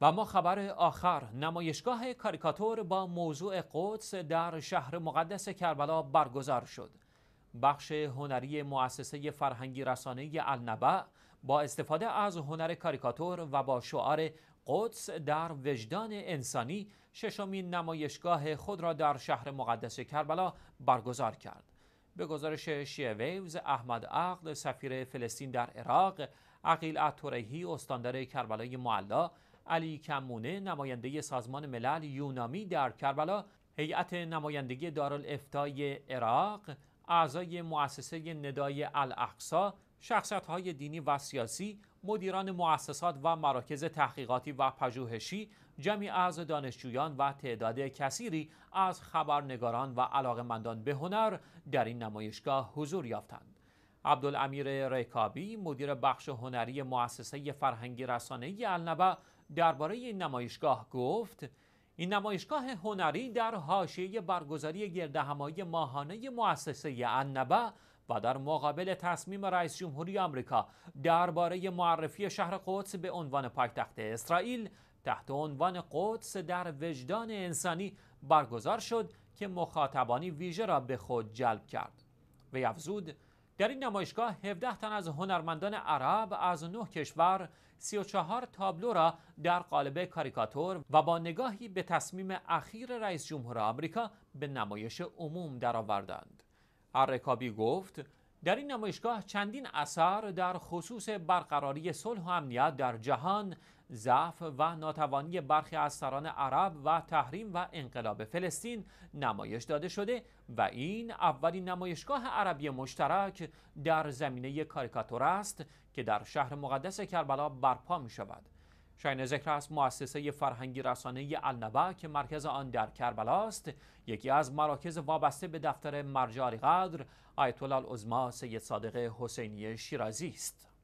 و ما خبر آخر، نمایشگاه کاریکاتور با موضوع قدس در شهر مقدس کربلا برگزار شد. بخش هنری مؤسسه فرهنگی رسانه النبا با استفاده از هنر کاریکاتور و با شعار قدس در وجدان انسانی ششمین نمایشگاه خود را در شهر مقدس کربلا برگزار کرد. به گزارش شیعه ویوز، احمد عقل سفیر فلسطین در عراق، عقیل الطریحی استاندار کربلای معلی، علی کمونه نماینده سازمان ملل یونامی در کربلا، هیئت نمایندگی دارالافتای عراق، اعضای مؤسسه ندای الاقصی، شخصیت‌های دینی و سیاسی، مدیران مؤسسات و مراکز تحقیقاتی و پژوهشی، جمعی از دانشجویان و تعداد کثیری از خبرنگاران و علاقه‌مندان به هنر در این نمایشگاه حضور یافتند. عبدالامیر رکابی مدیر بخش هنری مؤسسه فرهنگی رسانه النبا درباره این نمایشگاه گفت: این نمایشگاه هنری در حاشیه برگزاری گردهمایی ماهانه مؤسسه النبا و در مقابل تصمیم رئیس جمهوری آمریکا درباره معرفی شهر قدس به عنوان پایتخت اسرائیل تحت عنوان قدس در وجدان انسانی برگزار شد که مخاطبانی ویژه را به خود جلب کرد. وی افزود: در این نمایشگاه 17 تن از هنرمندان عرب از 9 کشور 34 تابلو را در قالب کاریکاتور و با نگاهی به تصمیم اخیر رئیس جمهور آمریکا به نمایش عموم درآوردند. رکابی گفت: در این نمایشگاه چندین اثر در خصوص برقراری صلح و امنیت در جهان، ضعف و ناتوانی برخی از سران عرب و تحریم و انقلاب فلسطین نمایش داده شده و این اولین نمایشگاه عربی مشترک در زمینه کاریکاتور است که در شهر مقدس کربلا برپا می شود. شایان ذکر است مؤسسه فرهنگی رسانه النبا که مرکز آن در کربلا است، یکی از مراکز وابسته به دفتر مرجع قدر آیت الله العظمی سید صادق حسینی شیرازی است.